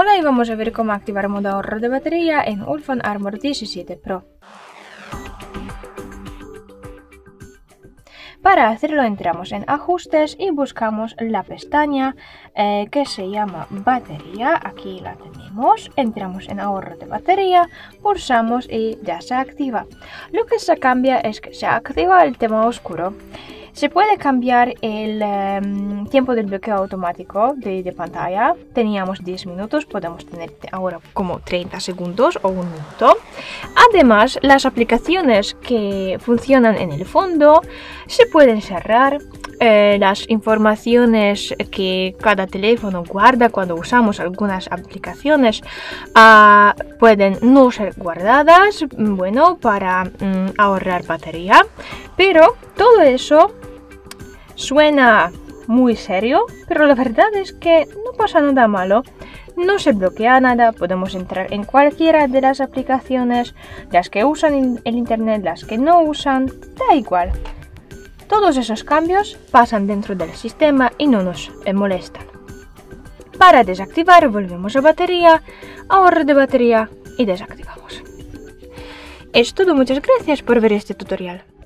Hola, y vamos a ver cómo activar modo ahorro de batería en ULEFONE Armor 17 Pro. Para hacerlo entramos en ajustes y buscamos la pestaña que se llama batería, aquí la tenemos, entramos en ahorro de batería, pulsamos y ya se activa. Lo que se cambia es que se activa el tema oscuro. Se puede cambiar el tiempo del bloqueo automático de pantalla. Teníamos 10 minutos, podemos tener ahora como 30 segundos o un minuto. Además, las aplicaciones que funcionan en el fondo se pueden cerrar. Las informaciones que cada teléfono guarda cuando usamos algunas aplicaciones pueden no ser guardadas, bueno, para ahorrar batería, pero todo eso suena muy serio, pero la verdad es que no pasa nada malo. No se bloquea nada, podemos entrar en cualquiera de las aplicaciones, las que usan el internet, las que no usan, da igual. Todos esos cambios pasan dentro del sistema y no nos molestan. Para desactivar volvemos a batería, ahorro de batería y desactivamos. Es todo, muchas gracias por ver este tutorial.